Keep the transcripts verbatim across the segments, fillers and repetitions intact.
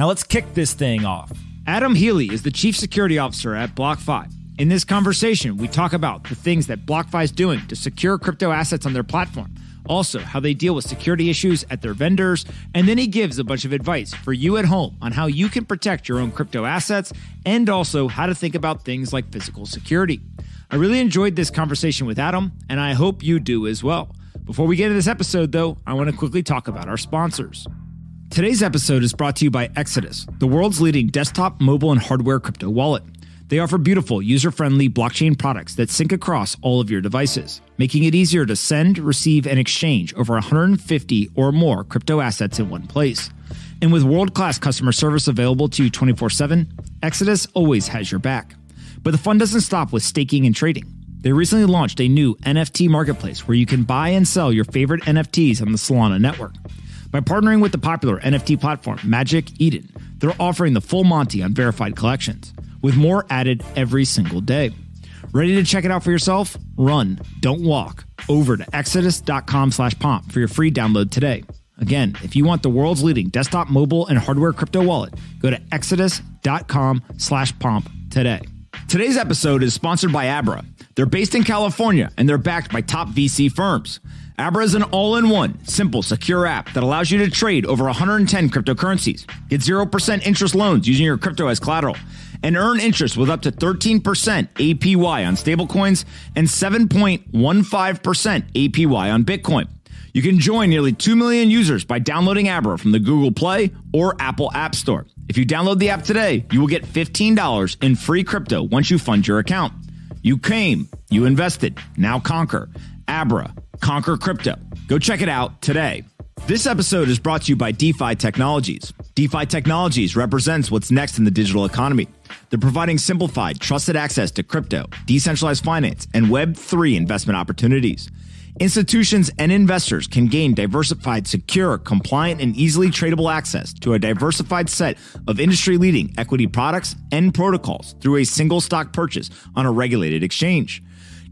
Now let's kick this thing off. Adam Healy is the Chief Security Officer at BlockFi. In this conversation, we talk about the things that BlockFi is doing to secure crypto assets on their platform, also how they deal with security issues at their vendors, and then he gives a bunch of advice for you at home on how you can protect your own crypto assets and also how to think about things like physical security. I really enjoyed this conversation with Adam, and I hope you do as well. Before we get into this episode, though, I want to quickly talk about our sponsors. Today's episode is brought to you by Exodus, the world's leading desktop, mobile, and hardware crypto wallet. They offer beautiful, user-friendly blockchain products that sync across all of your devices, making it easier to send, receive, and exchange over one hundred fifty or more crypto assets in one place. And with world-class customer service available to you twenty-four seven, Exodus always has your back. But the fun doesn't stop with staking and trading. They recently launched a new N F T marketplace where you can buy and sell your favorite N F Ts on the Solana network. By partnering with the popular N F T platform Magic Eden, they're offering the full Monty on verified collections, with more added every single day. Ready to check it out for yourself? Run, don't walk, over to exodus.com slash pomp for your free download today. Again, if you want the world's leading desktop, mobile, and hardware crypto wallet, go to exodus.com slash pomp today. Today's episode is sponsored by Abra. They're based in California, and they're backed by top V C firms. Abra is an all-in-one, simple, secure app that allows you to trade over one hundred ten cryptocurrencies, get zero percent interest loans using your crypto as collateral, and earn interest with up to thirteen percent A P Y on stablecoins and seven point one five percent A P Y on Bitcoin. You can join nearly two million users by downloading Abra from the Google Play or Apple App Store. If you download the app today, you will get fifteen dollars in free crypto once you fund your account. You came, you invested, now conquer. Abra, conquer crypto. Go check it out today. This episode is brought to you by DeFi Technologies. DeFi Technologies represents what's next in the digital economy. They're providing simplified, trusted access to crypto, decentralized finance, and Web three investment opportunities. Institutions and investors can gain diversified, secure, compliant, and easily tradable access to a diversified set of industry-leading equity products and protocols through a single stock purchase on a regulated exchange.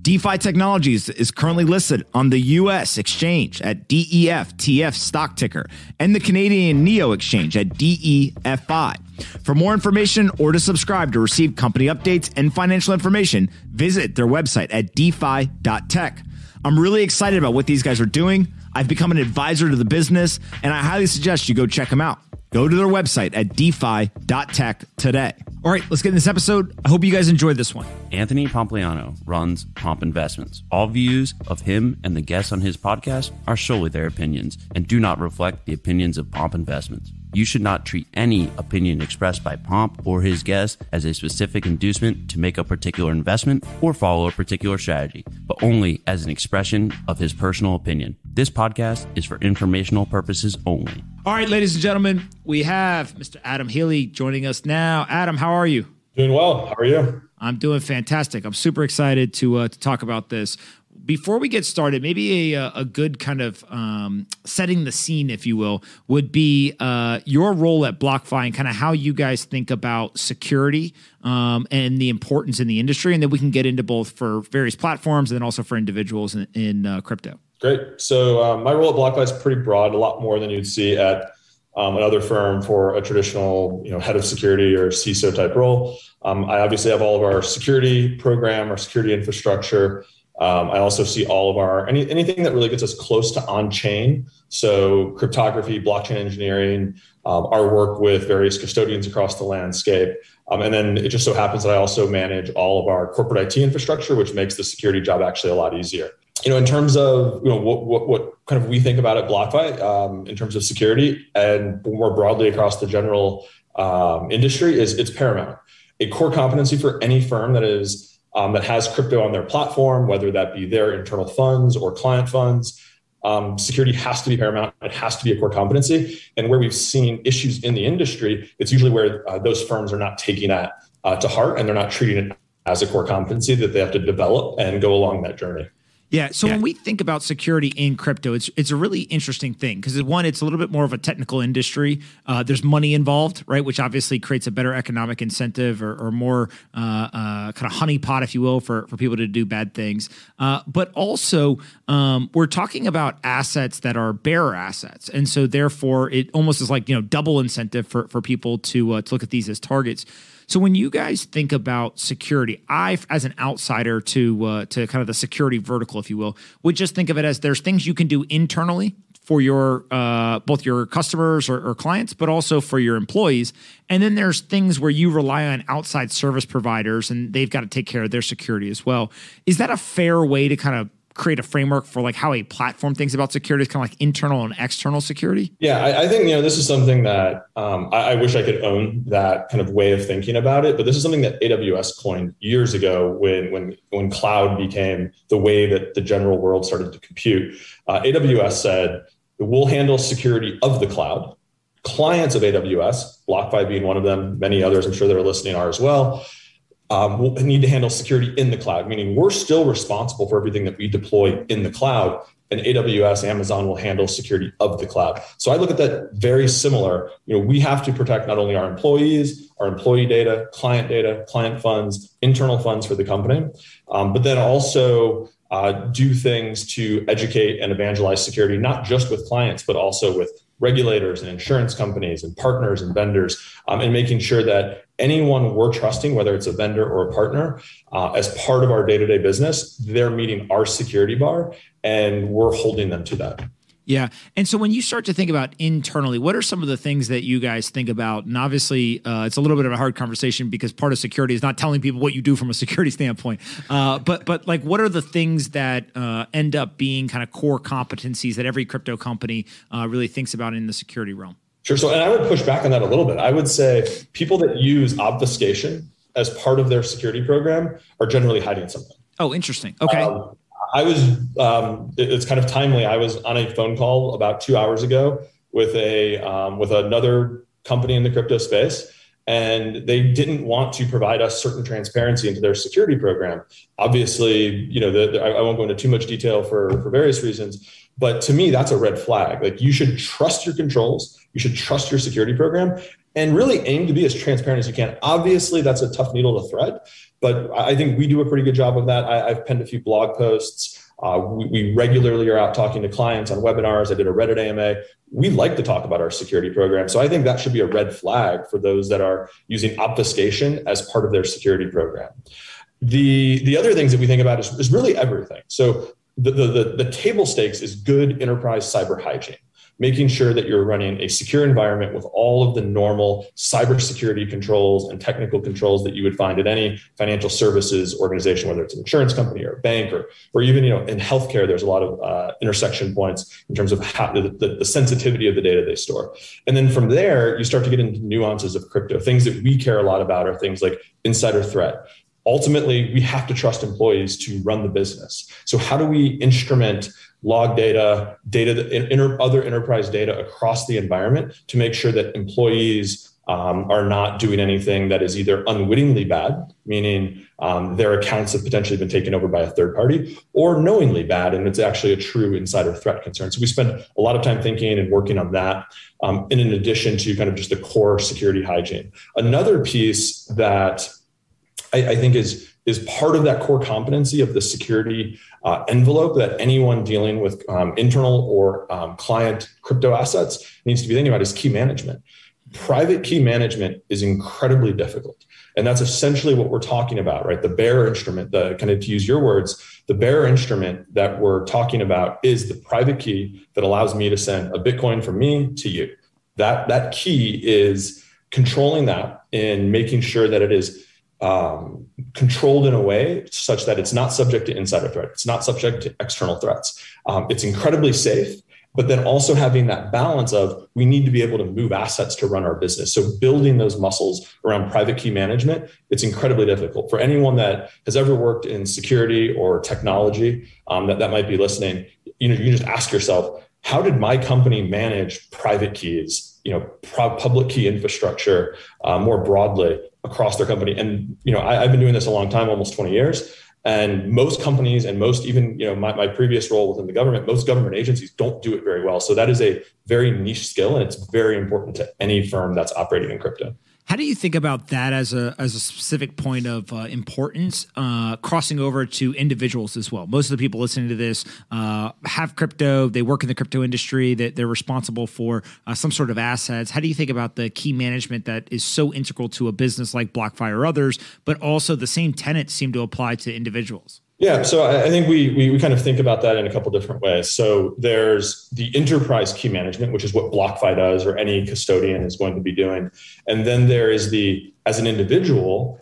DeFi Technologies is currently listed on the U S exchange at D E F T F stock ticker and the Canadian NEO exchange at D E F I. For more information or to subscribe to receive company updates and financial information, visit their website at defi dot tech. I'm really excited about what these guys are doing. I've become an advisor to the business, and I highly suggest you go check them out. Go to their website at defi dot tech today. All right, let's get in this episode. I hope you guys enjoyed this one. Anthony Pompliano runs Pomp Investments. All views of him and the guests on his podcast are solely their opinions and do not reflect the opinions of Pomp Investments. You should not treat any opinion expressed by Pomp or his guests as a specific inducement to make a particular investment or follow a particular strategy, but only as an expression of his personal opinion. This podcast is for informational purposes only. All right, ladies and gentlemen, we have Mister Adam Healy joining us now. Adam, how are you? Doing well. How are you? I'm doing fantastic. I'm super excited to uh, to talk about this. Before we get started, maybe a, a good kind of um, setting the scene, if you will, would be uh, your role at BlockFi and kind of how you guys think about security um, and the importance in the industry. And then we can get into both for various platforms and then also for individuals in, in uh, crypto. Great. So um, my role at BlockFi is pretty broad, a lot more than you'd see at um, another firm for a traditional you know, head of security or C I S O type role. Um, I obviously have all of our security program, our security infrastructure. Um, I also see all of our, any, anything that really gets us close to on-chain. So cryptography, blockchain engineering, um, our work with various custodians across the landscape. Um, and then it just so happens that I also manage all of our corporate I T infrastructure, which makes the security job actually a lot easier. You know, in terms of you know what, what, what kind of we think about at BlockFi um, in terms of security and more broadly across the general um, industry is it's paramount. A core competency for any firm that is Um, that has crypto on their platform, whether that be their internal funds or client funds. Um, security has to be paramount. It has to be a core competency. And where we've seen issues in the industry, it's usually where uh, those firms are not taking that uh, to heart and they're not treating it as a core competency that they have to develop and go along that journey. Yeah. So yeah. when we think about security in crypto, it's it's a really interesting thing because one, it's a little bit more of a technical industry. Uh, there's money involved, right? Which obviously creates a better economic incentive or, or more uh, uh, kind of honeypot, if you will, for, for people to do bad things. Uh, but also, um, we're talking about assets that are bearer assets, and so therefore, it almost is like you know double incentive for for people to uh, to look at these as targets. So when you guys think about security, I, as an outsider to uh, to kind of the security vertical, if you will, would just think of it as there's things you can do internally for your uh, both your customers or, or clients, but also for your employees. And then there's things where you rely on outside service providers, and they've got to take care of their security as well. Is that a fair way to kind of create a framework for like how a platform thinks about security? It's kind of like internal and external security. Yeah, I, I think, you know, this is something that um, I, I wish I could own that kind of way of thinking about it. But this is something that A W S coined years ago when when when cloud became the way that the general world started to compute. Uh, A W S said, we'll handle security of the cloud. Clients of A W S, BlockFi being one of them, many others, I'm sure that are listening are as well, Um, we'll need to handle security in the cloud, meaning we're still responsible for everything that we deploy in the cloud, and A W S, Amazon will handle security of the cloud. So I look at that very similar. You know, we have to protect not only our employees, our employee data, client data, client funds, internal funds for the company, um, but then also uh, do things to educate and evangelize security, not just with clients, but also with regulators and insurance companies and partners and vendors, um, and making sure that anyone we're trusting, whether it's a vendor or a partner, uh, as part of our day-to-day business, they're meeting our security bar and we're holding them to that. Yeah. And so when you start to think about internally, what are some of the things that you guys think about? And obviously, uh, it's a little bit of a hard conversation because part of security is not telling people what you do from a security standpoint. Uh, but but like, what are the things that uh, end up being kind of core competencies that every crypto company uh, really thinks about in the security realm? Sure. So and I would push back on that a little bit. I would say people that use obfuscation as part of their security program are generally hiding something. Oh, interesting. Okay. Um, I was, um, it's kind of timely. I was on a phone call about two hours ago with a, um, with another company in the crypto space, and they didn't want to provide us certain transparency into their security program. Obviously, you know, the, the, I won't go into too much detail for, for various reasons, but to me, that's a red flag. Like, you should trust your controls. You should trust your security program and really aim to be as transparent as you can. Obviously, that's a tough needle to thread, but I think we do a pretty good job of that. I, I've penned a few blog posts. Uh, we, we regularly are out talking to clients on webinars. I did a Reddit A M A. We like to talk about our security program. So I think that should be a red flag for those that are using obfuscation as part of their security program. The, the other things that we think about is, is really everything. So the, the, the, the table stakes is good enterprise cyber hygiene, making sure that you're running a secure environment with all of the normal cybersecurity controls and technical controls that you would find at any financial services organization, whether it's an insurance company or a bank, or, or even, you know, in healthcare, there's a lot of uh, intersection points in terms of how the, the, the sensitivity of the data they store. And then from there, you start to get into nuances of crypto. Things that we care a lot about are things like insider threat. Ultimately, we have to trust employees to run the business. So how do we instrument log data, data, inter, other enterprise data across the environment to make sure that employees um, are not doing anything that is either unwittingly bad, meaning um, their accounts have potentially been taken over by a third party, or knowingly bad, and it's actually a true insider threat concern. So we spend a lot of time thinking and working on that, um, and in addition to kind of just the core security hygiene. Another piece that I, I think is, is part of that core competency of the security uh, envelope that anyone dealing with um, internal or um, client crypto assets needs to be thinking about is key management. Private key management is incredibly difficult. And that's essentially what we're talking about, right? The bearer instrument, the kind of, to use your words, the bearer instrument that we're talking about is the private key that allows me to send a Bitcoin from me to you. That, that key is controlling that and making sure that it is Um, controlled in a way such that it's not subject to insider threat. It's not subject to external threats. Um, it's incredibly safe, but then also having that balance of, we need to be able to move assets to run our business. So building those muscles around private key management, it's incredibly difficult. For anyone that has ever worked in security or technology um, that, that might be listening, you know, you just ask yourself, how did my company manage private keys, you know, public key infrastructure uh, more broadly across their company? And, you know, I, I've been doing this a long time, almost twenty years. And most companies and most, even, you know, my, my previous role within the government, most government agencies don't do it very well. So that is a very niche skill, and it's very important to any firm that's operating in crypto. How do you think about that as a as a specific point of uh, importance, uh, crossing over to individuals as well? Most of the people listening to this uh, have crypto. They work in the crypto industry. That they're responsible for uh, some sort of assets. How do you think about the key management that is so integral to a business like BlockFi or others, but also the same tenets seem to apply to individuals? Yeah, so I think we, we we kind of think about that in a couple different ways. So there's the enterprise key management, which is what BlockFi does, or any custodian is going to be doing. And then there is the, as an individual,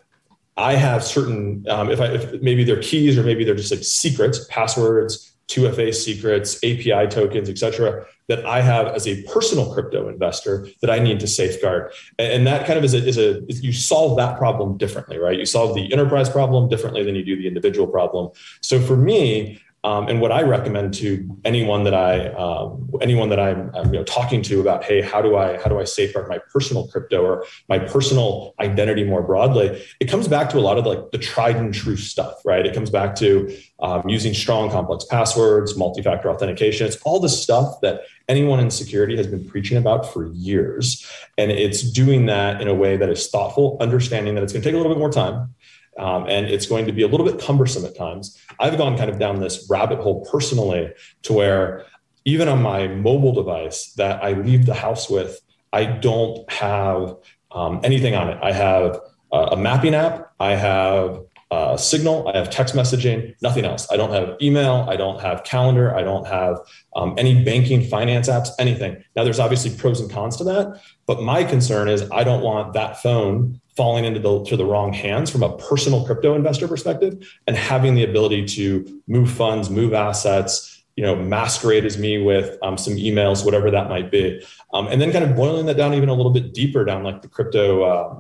I have certain, um, if I if maybe they're keys, or maybe they're just like secrets, passwords, two F A secrets, A P I tokens, et cetera, that I have as a personal crypto investor that I need to safeguard. And that kind of is a, is a is you solve that problem differently, right? You solve the enterprise problem differently than you do the individual problem. So for me, um, and what I recommend to anyone that I um, anyone that I'm, I'm you know, talking to about, hey, how do I how do I safeguard my personal crypto or my personal identity more broadly? It comes back to a lot of like the tried and true stuff, right? It comes back to um, using strong, complex passwords, multi-factor authentication. It's all the stuff that anyone in security has been preaching about for years, and it's doing that in a way that is thoughtful, understanding that it's going to take a little bit more time. Um, and it's going to be a little bit cumbersome at times. I've gone kind of down this rabbit hole personally to where even on my mobile device that I leave the house with, I don't have um, anything on it. I have uh, a mapping app. I have uh, Signal. I have text messaging, nothing else. I don't have email. I don't have calendar. I don't have um, any banking, finance apps, anything. Now, there's obviously pros and cons to that. But my concern is I don't want that phone falling into the, to the wrong hands from a personal crypto investor perspective, and having the ability to move funds, move assets, you know, masquerade as me with um, some emails, whatever that might be. Um, and then kind of boiling that down even a little bit deeper down, like the crypto, uh,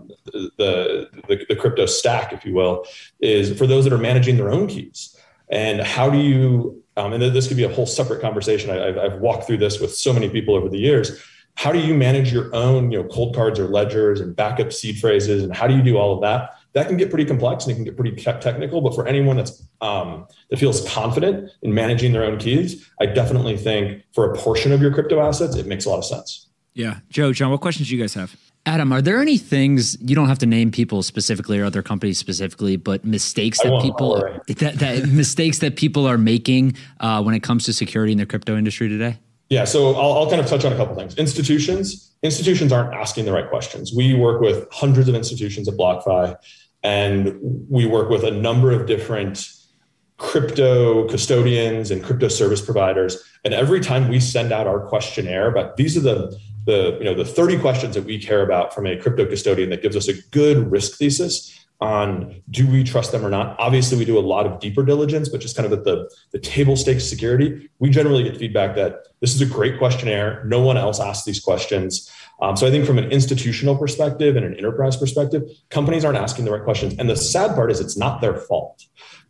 the, the the crypto stack, if you will, is for those that are managing their own keys. And how do you, um, and this could be a whole separate conversation. I, I've, I've walked through this with so many people over the years. How do you manage your own, you know, cold cards or ledgers and backup seed phrases? And how do you do all of that? That can get pretty complex and it can get pretty te- technical. But for anyone that's um, that feels confident in managing their own keys, I definitely think for a portion of your crypto assets, it makes a lot of sense. Yeah. Joe, John, what questions do you guys have? Adam, are there any things, you don't have to name people specifically or other companies specifically, but mistakes that people right. that, that mistakes that people are making uh, when it comes to security in the crypto industry today? Yeah, so I'll, I'll kind of touch on a couple things. Institutions, institutions aren't asking the right questions. We work with hundreds of institutions at BlockFi, and we work with a number of different crypto custodians and crypto service providers. And every time we send out our questionnaire, but these are the the you know the thirty questions that we care about from a crypto custodian that gives us a good risk thesis on do we trust them or not. Obviously, we do a lot of deeper diligence, but just kind of at the, the table stakes security, we generally get feedback that this is a great questionnaire. No one else asks these questions. Um, so I think from an institutional perspective and an enterprise perspective, companies aren't asking the right questions. And the sad part is it's not their fault.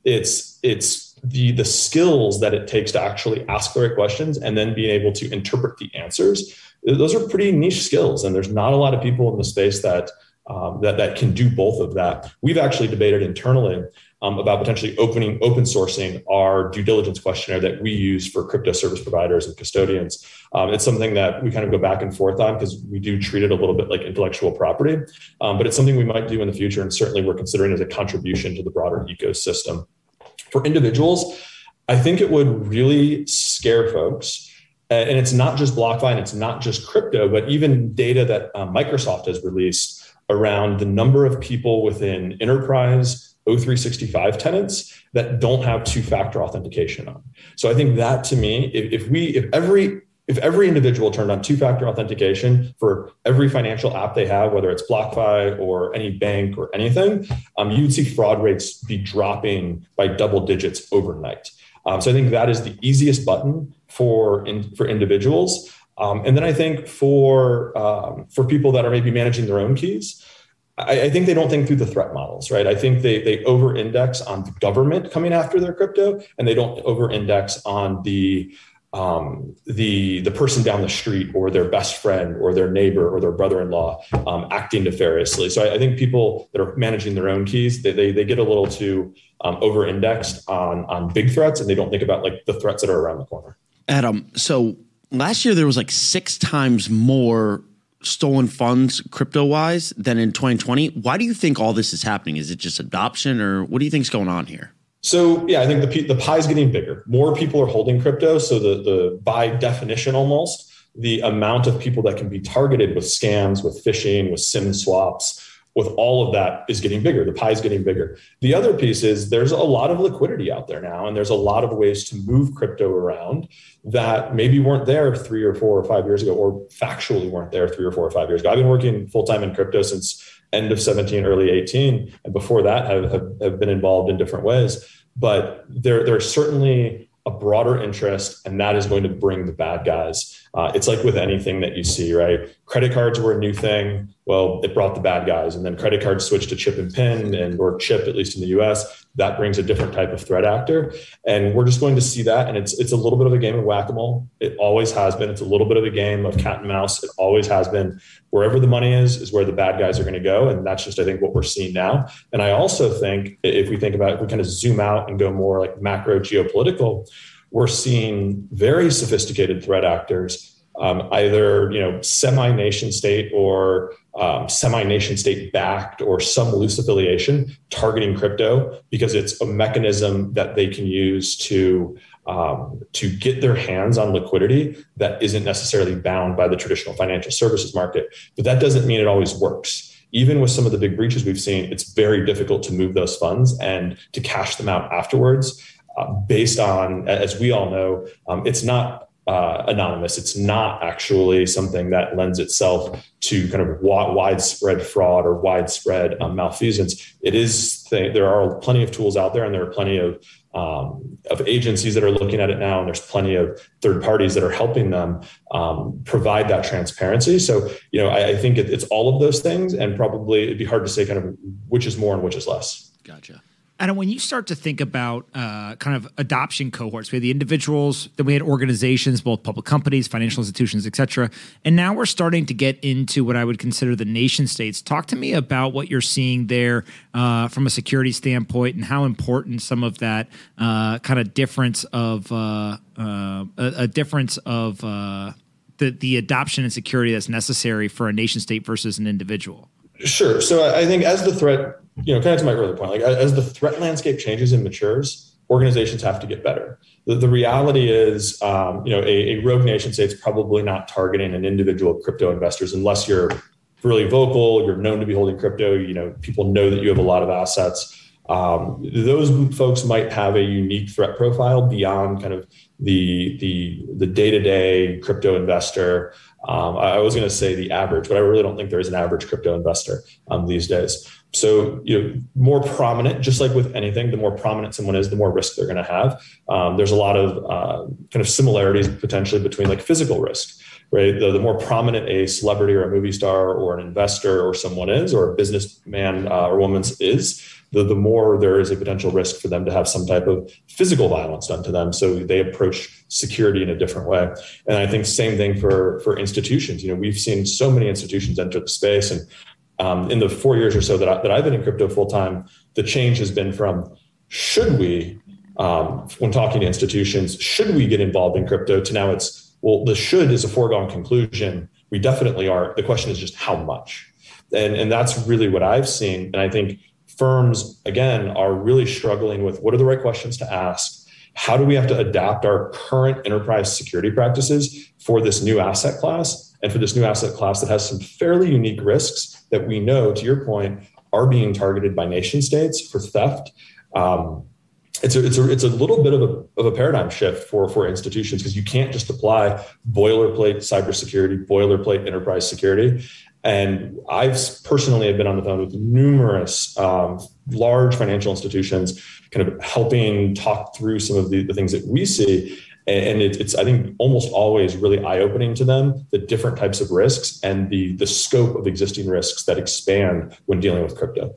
It's it's the the skills that it takes to actually ask the right questions and then being able to interpret the answers. Those are pretty niche skills. And there's not a lot of people in the space that Um, that, that can do both of that. We've actually debated internally um, about potentially opening, open sourcing our due diligence questionnaire that we use for crypto service providers and custodians. Um, it's something that we kind of go back and forth on because we do treat it a little bit like intellectual property, um, but it's something we might do in the future. And certainly we're considering as a contribution to the broader ecosystem. For individuals, I think it would really scare folks. And it's not just BlockFi and it's not just crypto, but even data that uh, Microsoft has released around the number of people within enterprise O three sixty-five tenants that don't have two-factor authentication on. So I think that to me, if, if we, if every, if every individual turned on two-factor authentication for every financial app they have, whether it's BlockFi or any bank or anything, um, you'd see fraud rates be dropping by double digits overnight. Um, so I think that is the easiest button for in, for individuals. Um, and then I think for um, for people that are maybe managing their own keys, I, I think they don't think through the threat models, right? I think they they over-index on the government coming after their crypto, and they don't over-index on the um, the, the person down the street or their best friend or their neighbor or their brother-in-law um, acting nefariously. So I, I think people that are managing their own keys, they, they, they get a little too um, over-indexed on, on big threats, and they don't think about like the threats that are around the corner. Adam, so last year there was like six times more stolen funds crypto-wise than in twenty twenty. Why do you think all this is happening? Is it just adoption, or what do you think is going on here? So yeah, I think the, the pie is getting bigger. More people are holding crypto. So the, the by definition almost, the amount of people that can be targeted with scams, with phishing, with SIM swaps, with all of that is getting bigger. The pie is getting bigger. The other piece is there's a lot of liquidity out there now, and there's a lot of ways to move crypto around that maybe weren't there three or four or five years ago, or factually weren't there three or four or five years ago. I've been working full-time in crypto since end of seventeen, early eighteen. And before that, have, have, have been involved in different ways. But there, there's certainly a broader interest, and that is going to bring the bad guys. Uh, it's like with anything that you see, right? Credit cards were a new thing. Well, it brought the bad guys. And then credit cards switched to chip and PIN, and or chip, at least in the U S. That brings a different type of threat actor. And we're just going to see that. And it's it's a little bit of a game of whack-a-mole. It always has been. It's a little bit of a game of cat and mouse. It always has been. Wherever the money is, is where the bad guys are going to go. And that's just, I think, what we're seeing now. And I also think, if we think about it, if we kind of zoom out and go more like macro geopolitical, we're seeing very sophisticated threat actors, um, either you know semi-nation state or um, semi-nation state backed or some loose affiliation, targeting crypto because it's a mechanism that they can use to um, to get their hands on liquidity that isn't necessarily bound by the traditional financial services market. But that doesn't mean it always works. Even with some of the big breaches we've seen, it's very difficult to move those funds and to cash them out afterwards. Uh, based on, as we all know, um, it's not uh, anonymous. It's not actually something that lends itself to kind of wa- widespread fraud or widespread um, malfeasance. It is, th- there are plenty of tools out there, and there are plenty of Um, of agencies that are looking at it now, and there's plenty of third parties that are helping them um, provide that transparency. So, you know, I, I think it, it's all of those things, and probably it'd be hard to say kind of which is more and which is less. Gotcha. Adam, when you start to think about uh, kind of adoption cohorts, we had the individuals, then we had organizations, both public companies, financial institutions, et cetera. And now we're starting to get into what I would consider the nation states. Talk to me about what you're seeing there uh, from a security standpoint, and how important some of that uh, kind of difference of uh, uh, a difference of uh, the, the adoption and security that's necessary for a nation state versus an individual. Sure. So I think as the threat, you know, kind of to my earlier point, like as the threat landscape changes and matures, organizations have to get better. The, the reality is, um, you know, a, a rogue nation state's probably not targeting an individual crypto investors unless you're really vocal, you're known to be holding crypto, you know, people know that you have a lot of assets. Um, those folks might have a unique threat profile beyond kind of the the the day-to-day crypto investor. Um, I was going to say the average, but I really don't think there is an average crypto investor um, these days. So, you know, more prominent, just like with anything, the more prominent someone is, the more risk they're going to have. Um, there's a lot of uh, kind of similarities potentially between like physical risk, right? The, the more prominent a celebrity or a movie star or an investor or someone is, or a businessman uh, or woman is, the, the more there is a potential risk for them to have some type of physical violence done to them. So they approach security in a different way. And I think same thing for, for institutions. You know, we've seen so many institutions enter the space, and Um, in the four years or so that, I, that I've been in crypto full time, the change has been from should we, um, when talking to institutions, should we get involved in crypto, to now it's, well, the should is a foregone conclusion. We definitely are. The question is just how much. And, and that's really what I've seen. And I think firms, again, are really struggling with what are the right questions to ask. How do we have to adapt our current enterprise security practices for this new asset class, and for this new asset class that has some fairly unique risks that we know, to your point, are being targeted by nation states for theft? Um, it's a, it's a, it's a little bit of a, of a paradigm shift for, for institutions, because you can't just apply boilerplate cybersecurity, boilerplate enterprise security. And I've personally have been on the phone with numerous um, large financial institutions, kind of helping talk through some of the, the things that we see. And it, it's, I think, almost always really eye-opening to them, the different types of risks and the the scope of existing risks that expand when dealing with crypto.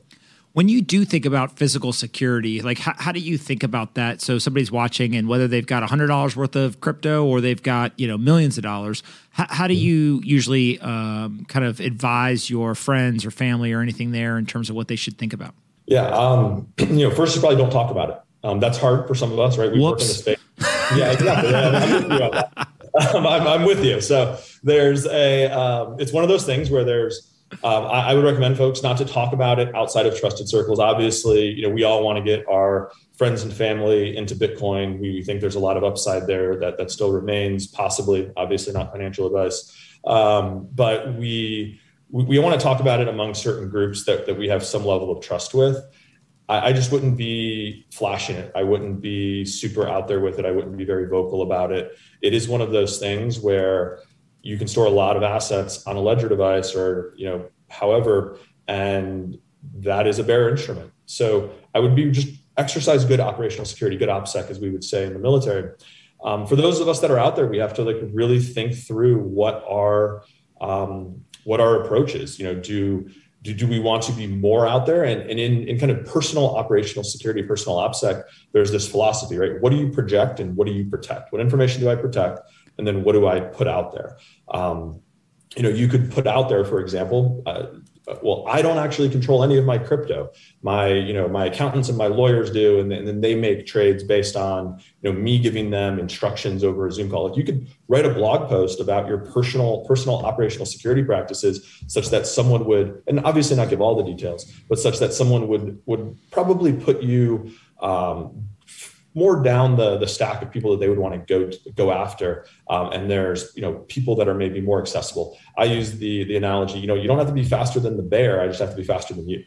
When you do think about physical security, like how, how do you think about that? So somebody's watching, and whether they've got one hundred dollars worth of crypto or they've got, you know, millions of dollars, how, how do you usually um, kind of advise your friends or family or anything there in terms of what they should think about? Yeah. Um, you know, first, you probably don't talk about it. Um, that's hard for some of us, right? We Whoops. work in the space. Yeah, exactly. I'm with you on that. Um, I'm, I'm with you. So there's a, um, it's one of those things where there's, Um, I, I would recommend folks not to talk about it outside of trusted circles. Obviously, you know, we all want to get our friends and family into Bitcoin. We think there's a lot of upside there that, that still remains, possibly, obviously not financial advice. Um, but we, we we want to talk about it among certain groups that, that we have some level of trust with. I, I just wouldn't be flashing it. I wouldn't be super out there with it. I wouldn't be very vocal about it. It is one of those things where you can store a lot of assets on a ledger device or, you know, however, and that is a bearer instrument. So I would be just exercise good operational security, good OPSEC, as we would say in the military. Um, for those of us that are out there, we have to like really think through what our, um, what our approach is. You know, do, do, do we want to be more out there? And, and in, in kind of personal operational security, personal OPSEC, there's this philosophy, right? What do you project and what do you protect? What information do I protect? And then what do I put out there? Um, you know, you could put out there, for example, uh, well, I don't actually control any of my crypto. My, you know, my accountants and my lawyers do, and, and then they make trades based on, you know, me giving them instructions over a Zoom call. Like you could write a blog post about your personal, personal operational security practices, such that someone would, and obviously not give all the details, but such that someone would would probably put you Um, more down the, the stack of people that they would want to go to, go after. Um, and there's, you know, people that are maybe more accessible. I use the, the analogy, you know, you don't have to be faster than the bear. I just have to be faster than you.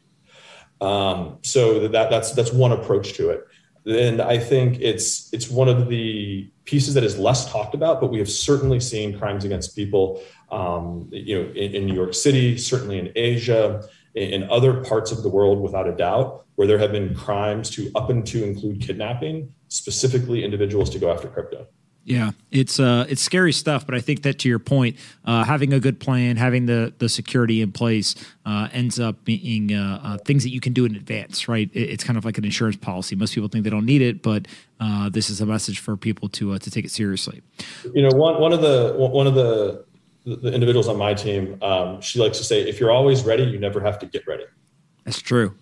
Um, so that that's, that's one approach to it. And I think it's, it's one of the pieces that is less talked about, but we have certainly seen crimes against people, um, you know, in, in New York City, certainly in Asia, in other parts of the world, without a doubt, where there have been crimes to up and to include kidnapping, specifically individuals to go after crypto. Yeah, it's uh, it's scary stuff. But I think that, to your point, uh, having a good plan, having the the security in place uh, ends up being uh, uh, things that you can do in advance, right? It, it's kind of like an insurance policy. Most people think they don't need it, but uh, this is a message for people to uh, to take it seriously. You know, one one of the one of the the individuals on my team, um, she likes to say, if you're always ready, you never have to get ready. That's true.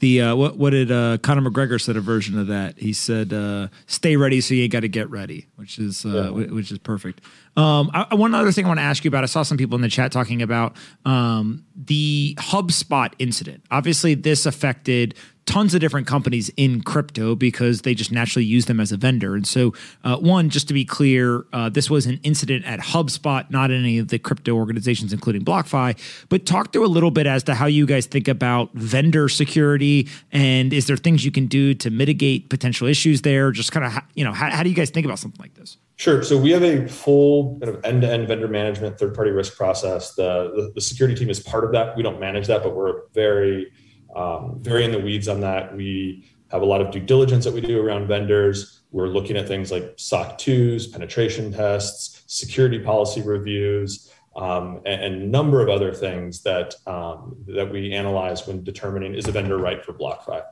The uh, what, what did uh, Conor McGregor said a version of that? He said, uh, stay ready so you ain't got to get ready, which is uh, yeah. which is perfect. Um, I, one other thing I want to ask you about, I saw some people in the chat talking about um, the HubSpot incident. Obviously, this affected tons of different companies in crypto because they just naturally use them as a vendor. And so uh, one, just to be clear, uh, this was an incident at HubSpot, not any of the crypto organizations, including BlockFi, but talk to a little bit as to how you guys think about vendor security, and is there things you can do to mitigate potential issues there? Just kind of, you know, how, how do you guys think about something like this? Sure. So we have a full kind of end-to-end vendor management, third-party risk process. The, the, the security team is part of that. We don't manage that, but we're very... Um, very in the weeds on that. We have a lot of due diligence that we do around vendors. We're looking at things like S O C two's, penetration tests, security policy reviews, um, and a number of other things that um, that we analyze when determining is a vendor right for BlockFi.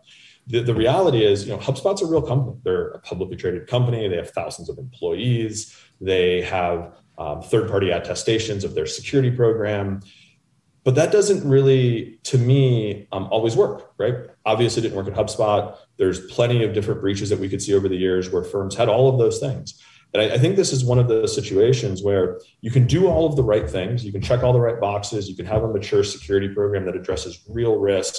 The, the reality is, you know, HubSpot's a real company. They're a publicly traded company. They have thousands of employees. They have um, third-party attestations of their security program. But that doesn't really, to me, um, always work, right? Obviously, it didn't work at HubSpot. There's plenty of different breaches that we could see over the years where firms had all of those things. And I, I think this is one of those situations where you can do all of the right things. You can check all the right boxes. You can have a mature security program that addresses real risk.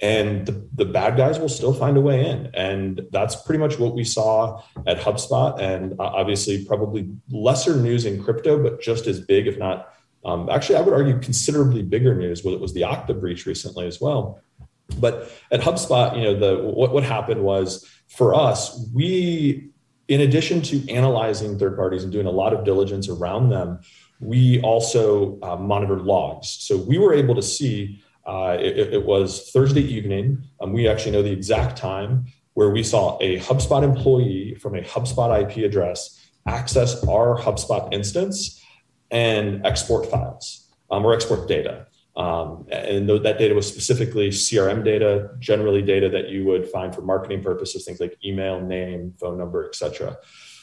And the, the bad guys will still find a way in. And that's pretty much what we saw at HubSpot. And uh, obviously, probably lesser news in crypto, but just as big, if not Um, actually, I would argue considerably bigger news. Well, it was the Okta breach recently as well. But at HubSpot, you know, the what, what happened was, for us, we, in addition to analyzing third parties and doing a lot of diligence around them, we also uh, monitored logs. So we were able to see, uh, it, it was Thursday evening, um, we actually know the exact time where we saw a HubSpot employee from a HubSpot I P address access our HubSpot instance and export files um, or export data. Um, and th- that data was specifically C R M data, generally data that you would find for marketing purposes, things like email, name, phone number, et cetera.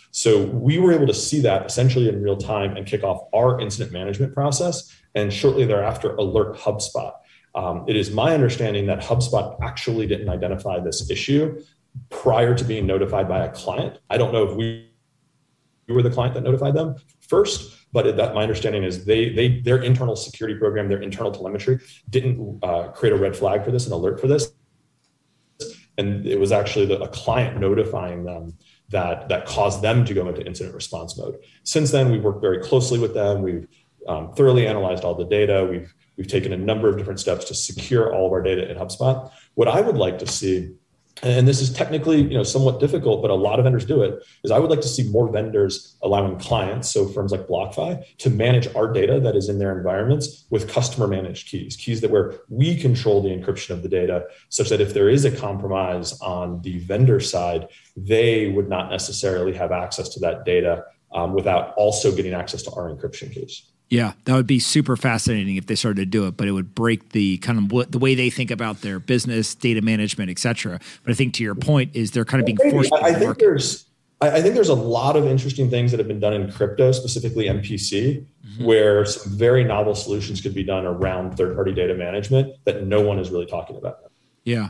So we were able to see that essentially in real time and kick off our incident management process, and shortly thereafter alert HubSpot. Um, it is my understanding that HubSpot actually didn't identify this issue prior to being notified by a client. I don't know if we were the client that notified them first, but that, my understanding is they, they their internal security program, their internal telemetry didn't uh, create a red flag for this, an alert for this. And it was actually the, a client notifying them that, that caused them to go into incident response mode. Since then, we've worked very closely with them. We've um, thoroughly analyzed all the data. We've, we've taken a number of different steps to secure all of our data in HubSpot. What I would like to see, and this is technically, you know, somewhat difficult, but a lot of vendors do it, is I would like to see more vendors allowing clients, so firms like BlockFi, to manage our data that is in their environments with customer managed keys, keys that where we control the encryption of the data, such that if there is a compromise on the vendor side, they would not necessarily have access to that data um, without also getting access to our encryption keys. Yeah, that would be super fascinating if they started to do it, but it would break the kind of what, the way they think about their business, data management, et cetera. But I think to your point is they're kind of being forced. I, I think market. there's, I think there's a lot of interesting things that have been done in crypto, specifically M P C, mm-hmm. where some very novel solutions could be done around third-party data management that no one is really talking about. Yeah.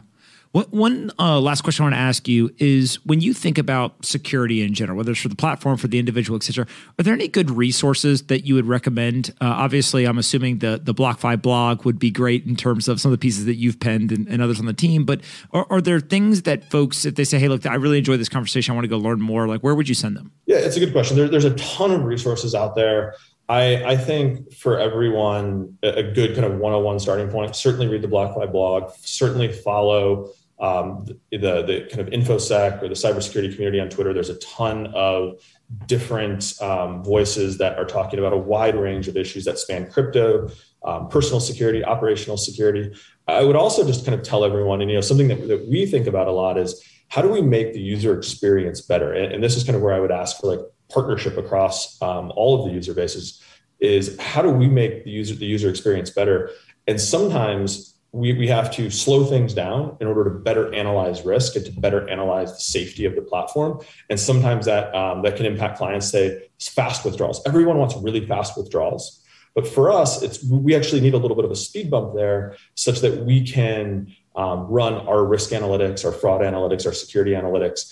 What, one uh, last question I want to ask you is, when you think about security in general, whether it's for the platform, for the individual, et cetera, are there any good resources that you would recommend? Uh, obviously, I'm assuming the, the BlockFi blog would be great in terms of some of the pieces that you've penned and, and others on the team. But are, are there things that folks, if they say, hey, look, I really enjoyed this conversation, I want to go learn more, like where would you send them? Yeah, it's a good question. There, there's a ton of resources out there. I, I think for everyone, a good kind of one oh one starting point, certainly read the BlockFi blog, certainly follow Um, the, the kind of InfoSec or the cybersecurity community on Twitter. There's a ton of different um, voices that are talking about a wide range of issues that span crypto, um, personal security, operational security. I would also just kind of tell everyone, and you know, something that, that we think about a lot is, how do we make the user experience better? And, and this is kind of where I would ask for like partnership across um, all of the user bases, is how do we make the user the user experience better? And sometimes We we have to slow things down in order to better analyze risk and to better analyze the safety of the platform. And sometimes that um, that can impact clients, say, fast withdrawals. Everyone wants really fast withdrawals. But for us, it's we actually need a little bit of a speed bump there such that we can um, run our risk analytics, our fraud analytics, our security analytics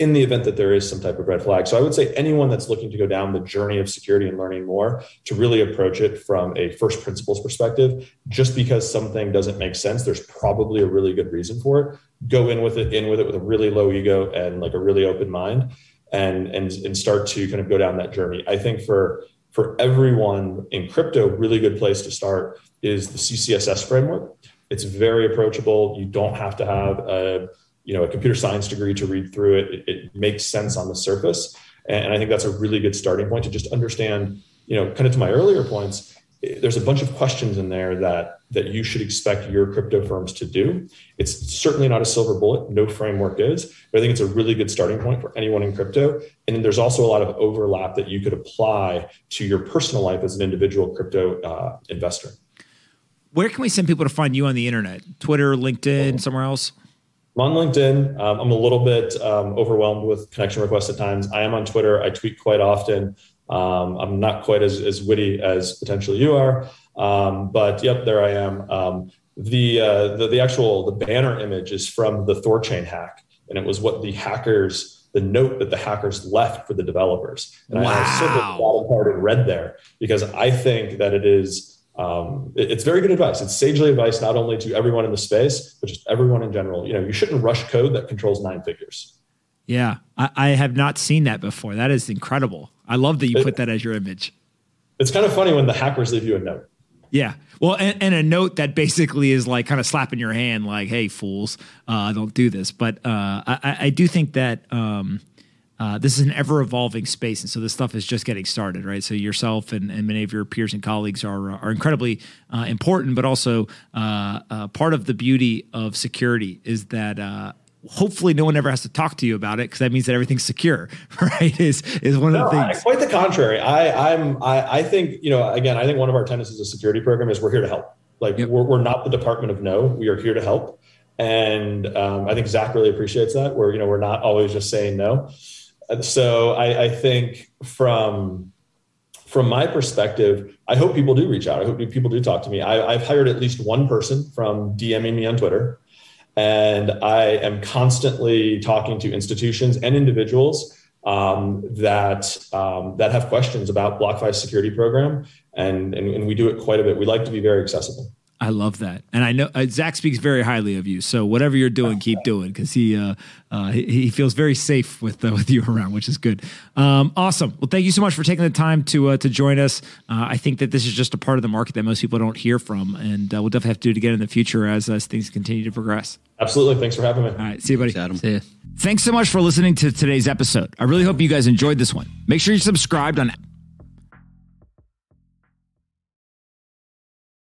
in the event that there is some type of red flag. So I would say anyone that's looking to go down the journey of security and learning more to really approach it from a first principles perspective. Just because something doesn't make sense, there's probably a really good reason for it. Go in with it, in with it with a really low ego and like a really open mind, and and and start to kind of go down that journey. I think for for everyone in crypto, really good place to start is the C C S S framework. It's very approachable. You don't have to have a you know, a computer science degree to read through it. it, it makes sense on the surface. And I think that's a really good starting point to just understand, you know, kind of to my earlier points, there's a bunch of questions in there that, that you should expect your crypto firms to do. It's certainly not a silver bullet, no framework is, but I think it's a really good starting point for anyone in crypto. And then there's also a lot of overlap that you could apply to your personal life as an individual crypto uh, investor. Where can we send people to find you on the internet? Twitter, LinkedIn, somewhere else? I'm on LinkedIn. Um, I'm a little bit um, overwhelmed with connection requests at times. I am on Twitter. I tweet quite often. Um, I'm not quite as, as witty as potentially you are, um, but yep, there I am. Um, the, uh, the the actual the banner image is from the Thorchain hack, and it was what the hackers, the note that the hackers left for the developers. And wow. I circled the bottom part in red there because I think that it is. Um, it, it's very good advice. It's sagely advice, not only to everyone in the space, but just everyone in general. You know, you shouldn't rush code that controls nine figures. Yeah. I, I have not seen that before. That is incredible. I love that you it, put that as your image. It's kind of funny when the hackers leave you a note. Yeah. Well, and, and a note that basically is like kind of slapping your hand, like, hey, fools, uh, don't do this. But, uh, I, I do think that, um, Uh, this is an ever-evolving space, and so this stuff is just getting started, right? So yourself and, and many of your peers and colleagues are are incredibly uh, important, but also uh, uh, part of the beauty of security is that uh, hopefully no one ever has to talk to you about it, because that means that everything's secure, right? Is is one no, of the things. I, quite the contrary. I I'm I, I think you know again. I think one of our tenets as a security program is we're here to help. Like yep. we're, we're not the department of no, we are here to help. And um, I think Zach really appreciates that. We're, you know, we're not always just saying no. So I, I think from, from my perspective, I hope people do reach out. I hope people do talk to me. I, I've hired at least one person from DMing me on Twitter, and I am constantly talking to institutions and individuals um, that um, that have questions about BlockFi's security program, and, and and we do it quite a bit. We like to be very accessible. I love that, and I know uh, Zach speaks very highly of you. So whatever you're doing, keep doing, because he, uh, uh, he he feels very safe with uh, with you around, which is good. Um, awesome. Well, thank you so much for taking the time to uh, to join us. Uh, I think that this is just a part of the market that most people don't hear from, and uh, we'll definitely have to do it again in the future as as things continue to progress. Absolutely. Thanks for having me. All right. See you, buddy. Thanks, Adam. See you. Thanks so much for listening to today's episode. I really hope you guys enjoyed this one. Make sure you're subscribed on